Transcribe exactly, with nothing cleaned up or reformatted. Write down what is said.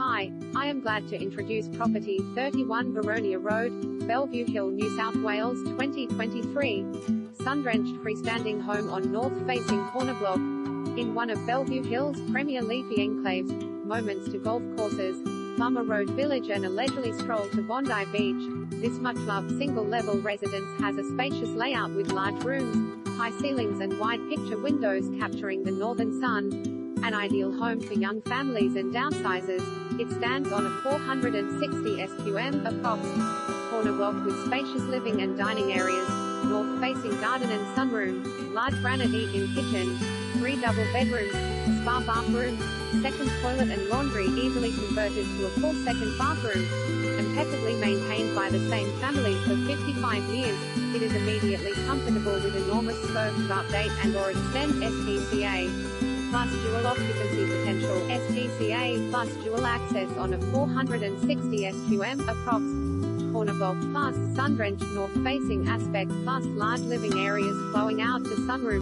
Hi, I am glad to introduce property thirty-one Boronia Road, Bellevue Hill, New South Wales twenty twenty-three. Sun-drenched freestanding home on north-facing corner block, in one of Bellevue Hill's premier leafy enclaves, moments to golf courses, Plummer Road Village and a leisurely stroll to Bondi Beach. This much-loved single-level residence has a spacious layout with large rooms, high ceilings and wide picture windows capturing the northern sun. An ideal home for young families and downsizers, it stands on a four hundred sixty square meters approx. Corner block with spacious living and dining areas, north-facing garden and sunroom, large granite eat-in kitchen, three double bedrooms, spa bathroom, second toilet and laundry easily converted to a full second bathroom, impeccably maintained by the same family for fifty-five years, it is immediately comfortable with enormous scope to update and or extend S T C A. Plus dual occupancy potential S T C A plus dual access on a four hundred sixty square meters approx. Corner block plus sun-drenched north-facing aspect plus large living areas flowing out to sunroom.